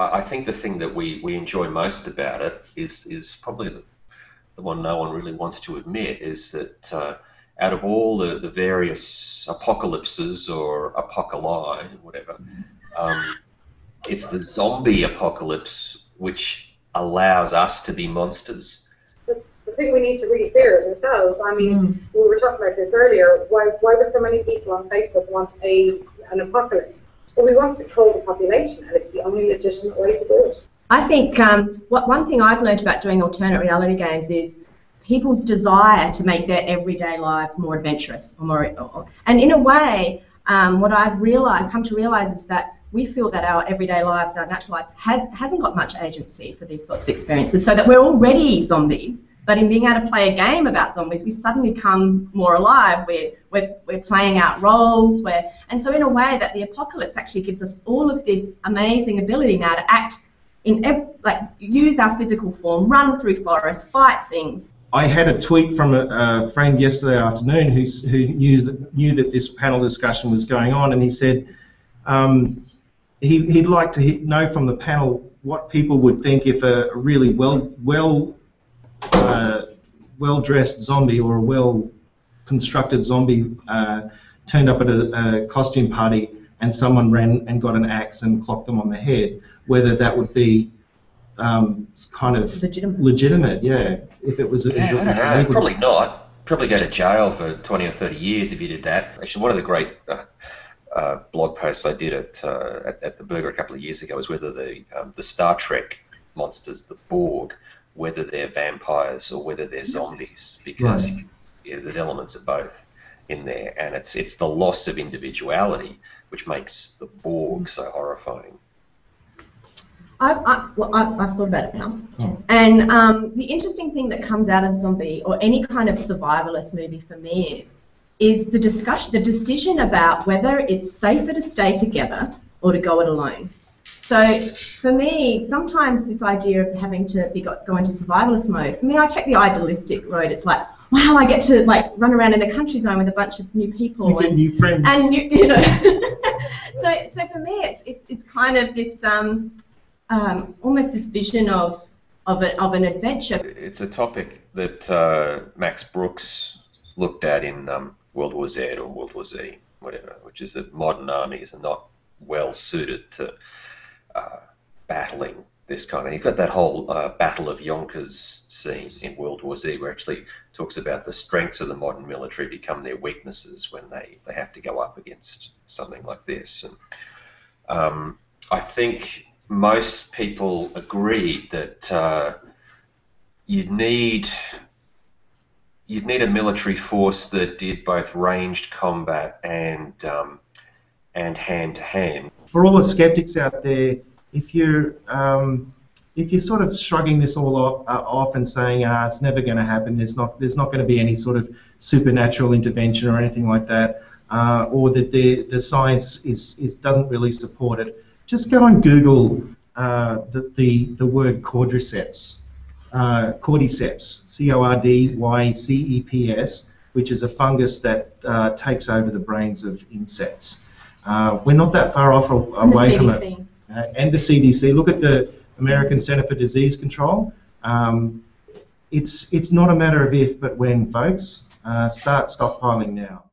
I think the thing that we enjoy most about it is probably the one no one really wants to admit, is that out of all the various apocalypses or apocali, whatever, it's the zombie apocalypse which allows us to be monsters. The thing we need to really clear is ourselves. I mean, we were talking about this earlier. Why would so many people on Facebook want an apocalypse? Well, we want to control the population, and it's the only legitimate way to do it. I think one thing I've learned about doing alternate reality games is people's desire to make their everyday lives more adventurous, and in a way, what I've come to realise is that we feel that our everyday lives, our natural lives, hasn't got much agency for these sorts of experiences. So that we're already zombies, but in being able to play a game about zombies, we suddenly come more alive. We're playing out roles. And so in a way, that the apocalypse actually gives us all of this amazing ability now to act in use our physical form, run through forests, fight things. I had a tweet from a friend yesterday afternoon who knew that this panel discussion was going on, and he said he'd like to know from the panel what people would think if a really well-dressed zombie or a well-constructed zombie turned up at a costume party and someone ran and got an axe and clocked them on the head, whether that would be kind of legitimate, yeah. If it was, probably not. Probably go to jail for 20 or 30 years if you did that. Actually, one of the great blog posts I did at the Burger a couple of years ago was whether the Star Trek monsters, the Borg, whether they're vampires or whether they're zombies, because there's elements of both in there, and it's the loss of individuality which makes the Borg so horrifying. I've thought about it now, and the interesting thing that comes out of zombie or any kind of survivalist movie for me is the decision about whether it's safer to stay together or to go it alone. So for me, sometimes this idea of having to go into survivalist mode, for me, I take the idealistic road. It's like, wow, I get to run around in the country zone with a bunch of new people and new friends, and you know. so for me, it's kind of this. Almost this vision of an adventure. It's a topic that Max Brooks looked at in World War Z or World War Z, whatever, which is that modern armies are not well suited to battling this kind of. You've got that whole Battle of Yonkers scene in World War Z, where actually talks about the strengths of the modern military become their weaknesses when they have to go up against something like this. And I think most people agreed that you'd need a military force that did both ranged combat and hand-to-hand. For all the skeptics out there, if you're sort of shrugging this all off and saying it's never going to happen, there's not going to be any sort of supernatural intervention or anything like that, or that the science doesn't really support it. Just go and Google the word cordyceps, C-O-R-D-Y-C-E-P-S, which is a fungus that takes over the brains of insects. We're not that far off away from it. And the CDC. Look at the American Center for Disease Control. It's not a matter of if, but when, folks. Start stockpiling now.